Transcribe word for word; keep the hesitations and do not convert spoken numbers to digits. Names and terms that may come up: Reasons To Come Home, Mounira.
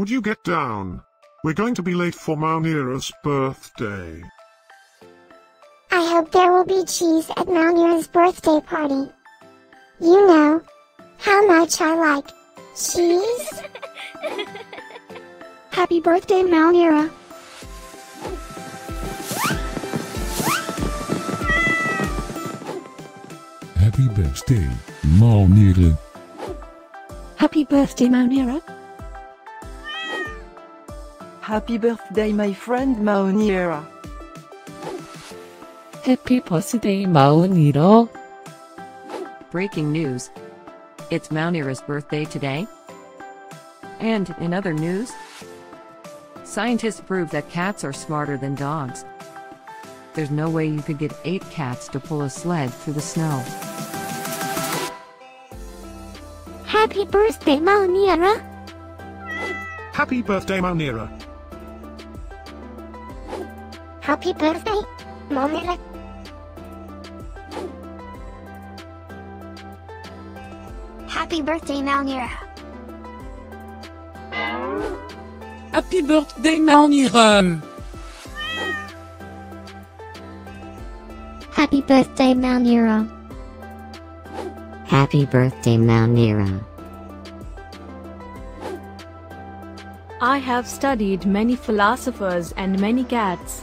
Would you get down? We're going to be late for Mounira's birthday. I hope there will be cheese at Mounira's birthday party. You know how much I like cheese. Happy birthday, Mounira. Happy birthday, Mounira. Happy birthday, Mounira. Happy birthday, my friend Mounira. Happy birthday, Mounira. Breaking news. It's Mounira's birthday today. And in other news, scientists prove that cats are smarter than dogs. There's no way you could get eight cats to pull a sled through the snow. Happy birthday, Mounira. Happy birthday, Mounira. Happy birthday, Mounira. Happy birthday, Mounira. Happy birthday, Mounira. Happy birthday, Mounira. Happy birthday, Mounira. I have studied many philosophers and many cats.